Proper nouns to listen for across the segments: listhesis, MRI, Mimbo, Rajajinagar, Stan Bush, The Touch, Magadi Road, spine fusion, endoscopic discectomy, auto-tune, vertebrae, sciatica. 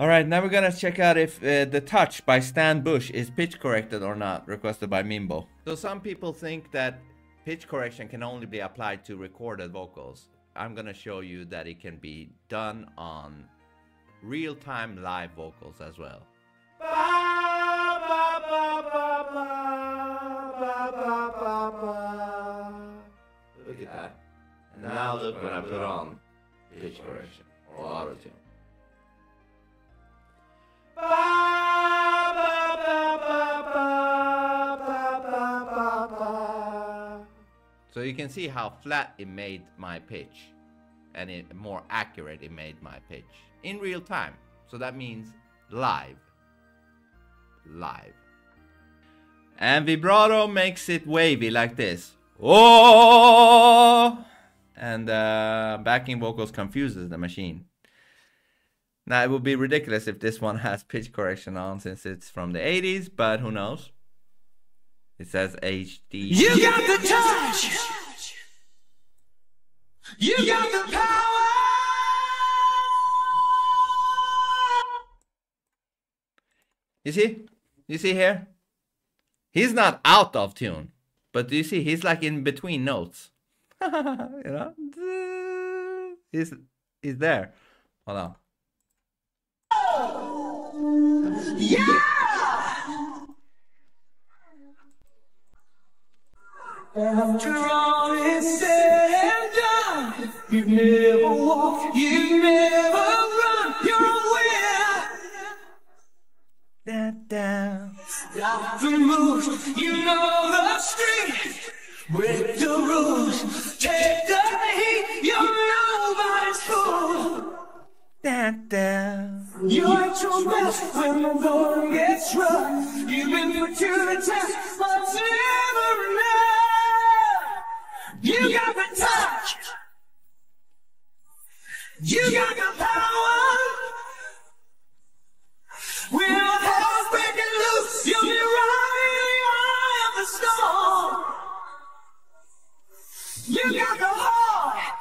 Alright, now we're gonna check out if The Touch by Stan Bush is pitch corrected or not, requested by Mimbo. So some people think that pitch correction can only be applied to recorded vocals. I'm gonna show you that it can be done on real-time live vocals as well. Look at that. And now look when I put on pitch correction or auto-tune. So you can see how flat it made my pitch, and more accurate it made my pitch in real time. So that means live. And vibrato makes it wavy like this. Oh! And backing vocals confuses the machine. Now it would be ridiculous if this one has pitch correction on since it's from the 80s, but who knows? It says HD. You got the touch! You got the power! You see? You see here? He's not out of tune. But do you see? He's like in between notes. You know? He's there. Hold on. Yeah! After all is said and done, you never walk, you never run, you're aware that stop the move, you know the street, break the rules, take the heat, you're nobody's fool. You're at your best when the going gets rough. You've been put to the test, but never enough. You got the touch. You got the power. When all hell's breaking loose, you'll be right in the eye of the storm. You got the heart.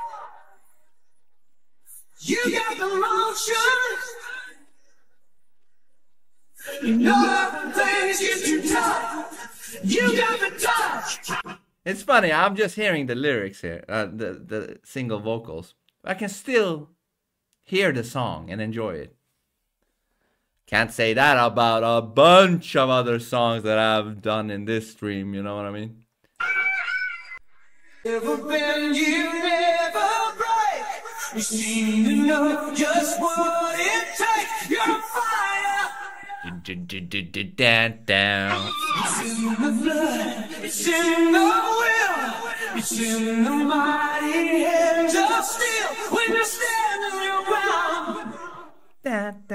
You got the motion. You know the things you do touch. You got the touch. It's funny, I'm just hearing the lyrics here, the single vocals. I can still hear the song and enjoy it. Can't say that about a bunch of other songs that I've done in this stream, you know what I mean? Never been you never. You seem to know just what it takes. You're on fire. It's in the blood. It's in the will. It's in the mighty hands of steel. When you're standing your ground, and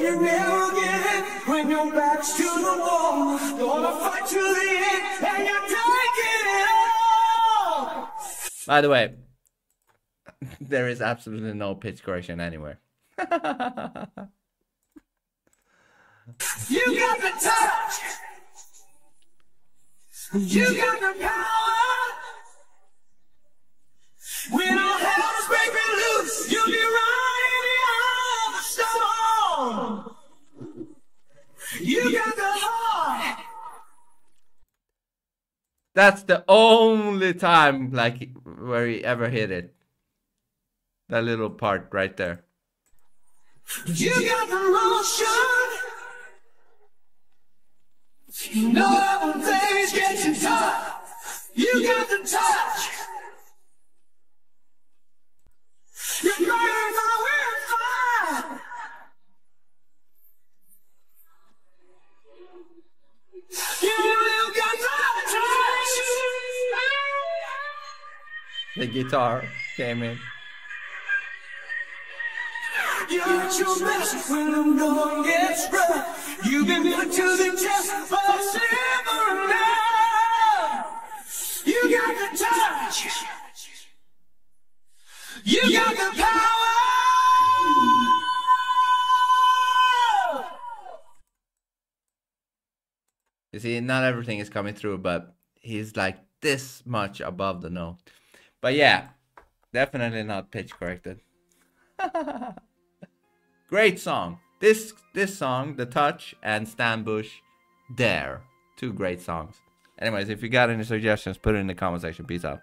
you never get it when your back's to the wall. Gonna fight to the end, and you're taking it all. By the way, there is absolutely no pitch correction anywhere. You got the touch. You got the power. When all hell's breaking loose, you'll be right in the eye of the storm. You got the heart. That's the only time, like, where he ever hit it. That little part right there. You got the motion. You know when things get you tough. You got the touch. You're burning my weird fire. You know you got the touch. The guitar came in. You're at your best when the going gets rough. You've been put to the test, but never enough. You got the touch. You got the power. You see, not everything is coming through, but he's like this much above the note. But yeah, definitely not pitch corrected. Great song. This song, The Touch, and Stan Bush, Dare. Two great songs. Anyways, if you got any suggestions, put it in the comment section. Peace out.